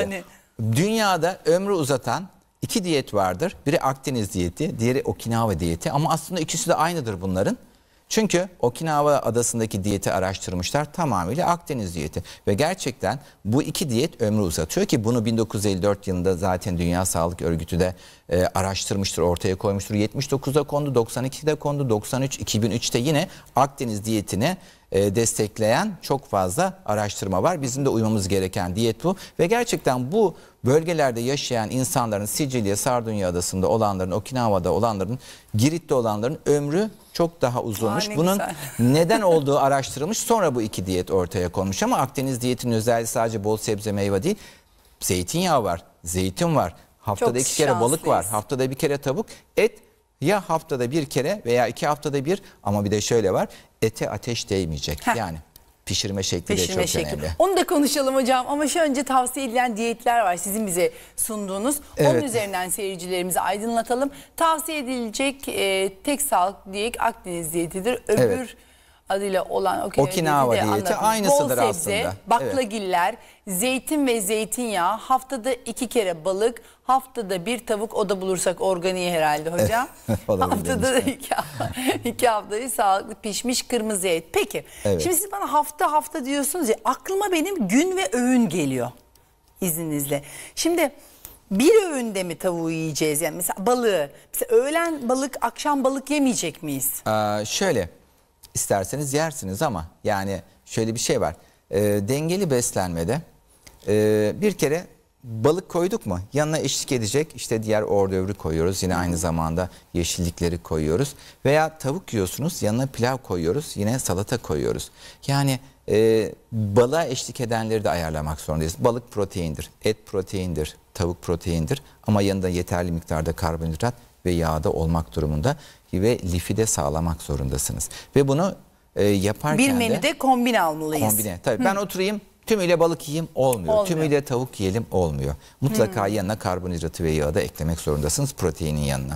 Hani... Dünyada ömrü uzatan iki diyet vardır. Biri Akdeniz diyeti, diğeri Okinawa diyeti. Ama aslında ikisi de aynıdır bunların. Çünkü Okinawa adasındaki diyeti araştırmışlar, tamamıyla Akdeniz diyeti. Ve gerçekten bu iki diyet ömrü uzatıyor ki bunu 1954 yılında zaten Dünya Sağlık Örgütü de araştırmıştır, ortaya koymuştur. 79'da kondu, 92'de kondu, 93, 2003'te yine Akdeniz diyetini destekleyen çok fazla araştırma var. Bizim de uymamız gereken diyet bu. Ve gerçekten bu bölgelerde yaşayan insanların, Sicilya, Sardunya adasında olanların, Okinawa'da olanların, Girit'te olanların ömrü çok daha uzunmuş. Bunun neden olduğu araştırılmış. Sonra bu iki diyet ortaya konmuş. Ama Akdeniz diyetinin özelliği sadece bol sebze meyve değil. Zeytinyağı var, zeytin var. Haftada çok iki kere şanslıyız. Balık var. Haftada bir kere tavuk. Et ya haftada bir kere veya iki haftada bir, ama bir de şöyle var. Ete ateş değmeyecek. Heh. Yani pişirme şekli de çok önemli. Onu da konuşalım hocam, ama şu önce tavsiye edilen diyetler var sizin bize sunduğunuz. Evet. Onun üzerinden seyircilerimizi aydınlatalım. Tavsiye edilecek tek sağlık diyet Akdeniz diyetidir. Öbür adıyla olan Okinawa diyeti aynısıdır aslında. Bol sebze, baklagiller, zeytin ve zeytinyağı, haftada iki kere balık, haftada bir tavuk, o da bulursak organiği herhalde hocam. Haftada iki haftayı sağlıklı pişmiş kırmızı et. Peki, şimdi siz bana hafta diyorsunuz ya, aklıma benim gün ve öğün geliyor izninizle. Şimdi... Bir öğünde mi tavuğu yiyeceğiz? Yani mesela balığı. Mesela öğlen balık, akşam balık yemeyecek miyiz? Şöyle, isterseniz yersiniz ama yani şöyle bir şey var. Dengeli beslenmede bir kere balık koyduk mu yanına eşlik edecek işte diğer ordövrü koyuyoruz. Yine aynı zamanda yeşillikleri koyuyoruz. Veya tavuk yiyorsunuz, yanına pilav koyuyoruz, yine salata koyuyoruz. Yani... balığa eşlik edenleri de ayarlamak zorundayız. Balık proteindir, et proteindir, tavuk proteindir ama yanında yeterli miktarda karbonhidrat ve yağda olmak durumunda ve lifi de sağlamak zorundasınız. Ve bunu yaparken bir menüde de kombine almalıyız. Kombine. Tabii ben oturayım tümüyle balık yiyeyim olmuyor. Tümüyle tavuk yiyelim olmuyor. Mutlaka yanına karbonhidratı ve yağı da eklemek zorundasınız proteinin yanına.